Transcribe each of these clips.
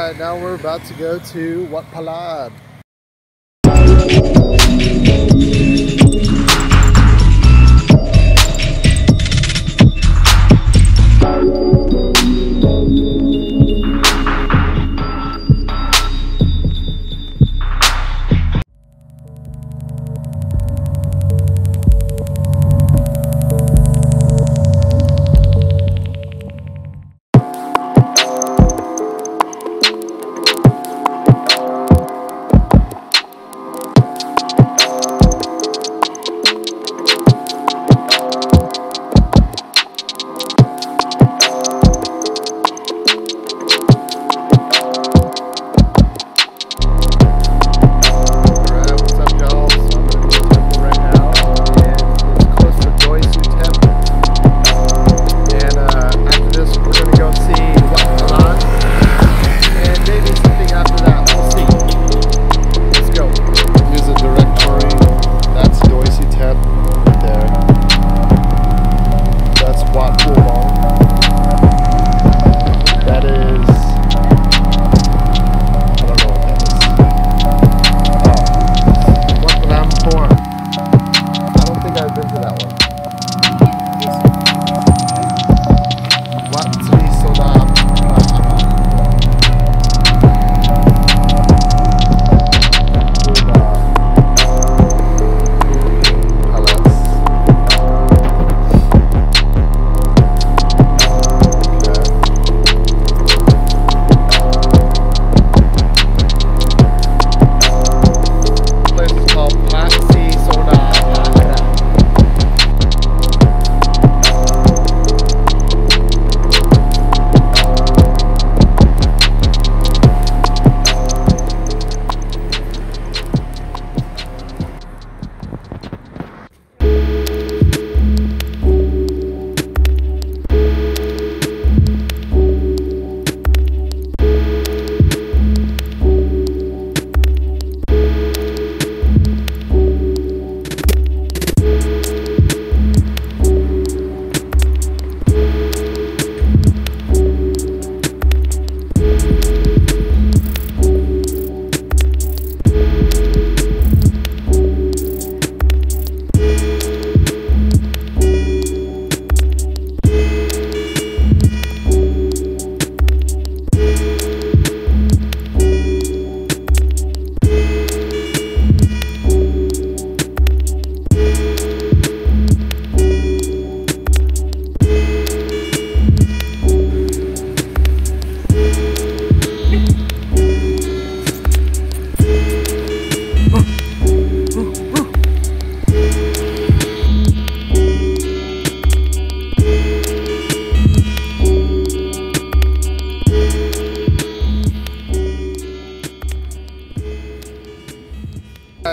Now we're about to go to Wat Palad.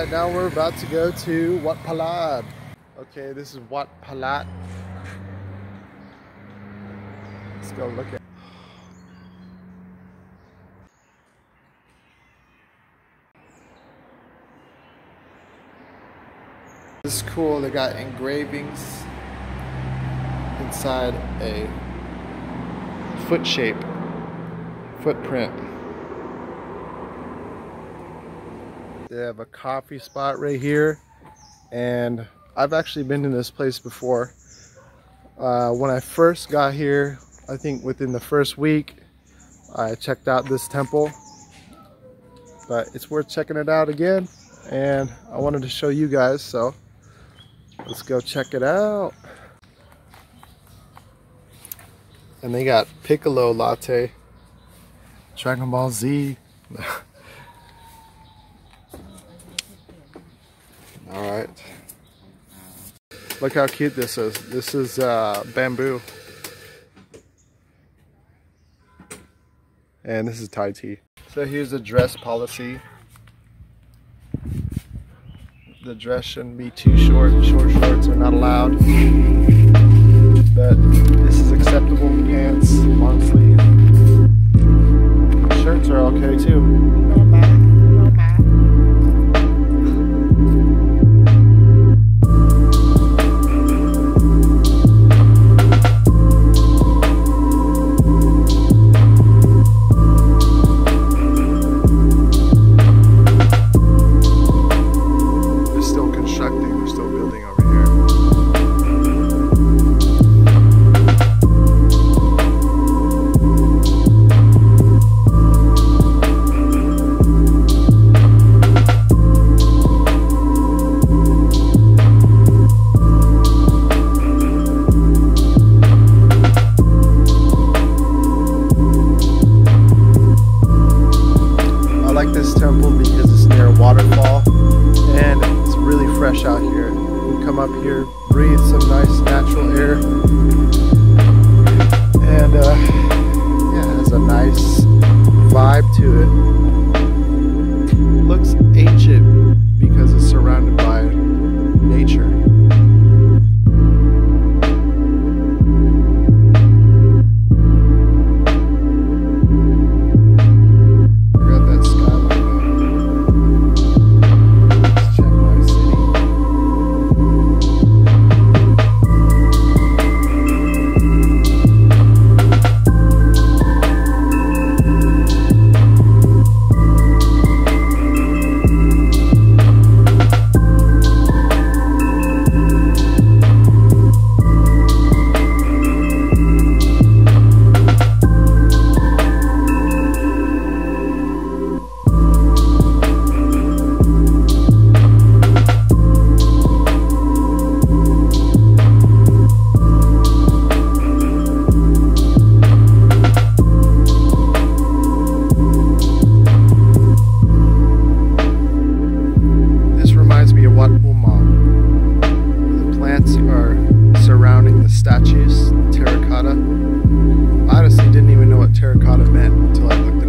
Now we're about to go to Wat Palad. Okay, this is Wat Palad. Let's go look at. This is cool. They got engravings inside a foot shape, footprint. They have a coffee spot right here, and I've actually been to this place before. When I first got here, I think within the first week, I checked out this temple, but it's worth checking it out again, and I wanted to show you guys, so let's go check it out. And they got piccolo latte, Dragon Ball Z. Alright, look how cute this is. This is bamboo, and this is Thai tea. So here's the dress policy. The dress shouldn't be too short. Short shorts are not allowed, but this is acceptable. Pants, long sleeve. Shirts are okay too. to it. Looks ancient because it's surrounded by nature. Statues, terracotta. I honestly didn't even know what terracotta meant until I looked it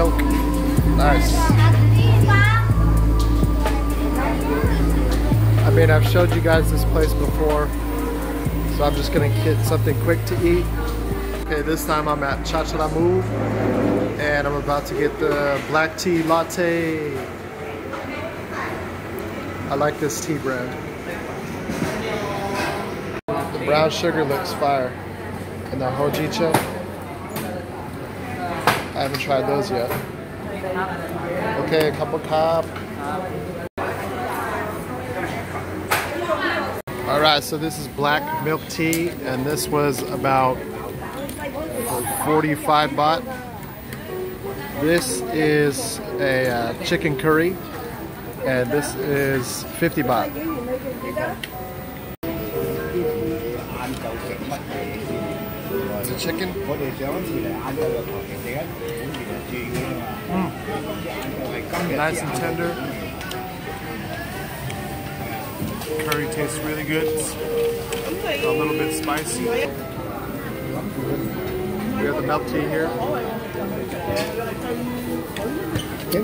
milk. Nice. I mean, I've showed you guys this place before, so I'm just gonna get something quick to eat. Okay, this time I'm at Cha Tra Mue, and I'm about to get the black tea latte. I like this tea brand. The brown sugar looks fire. And the hojicha. I haven't tried those yet. Okay, a cup of cup. Alright, so this is black milk tea, and this was about 45 baht. This is a chicken curry, and this is 50 baht. The chicken. Nice and tender. Curry tastes really good. It's a little bit spicy. We have the milk tea here. The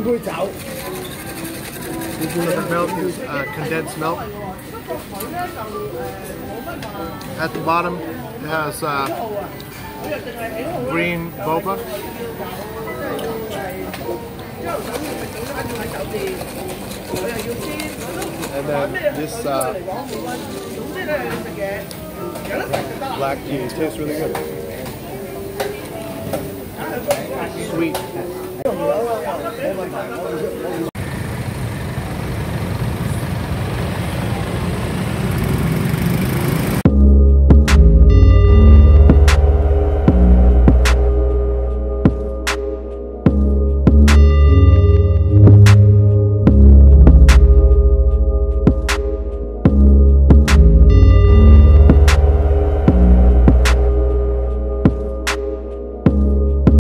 milk is condensed milk. At the bottom, it has green boba. And then this black tea tastes really good. Sweet.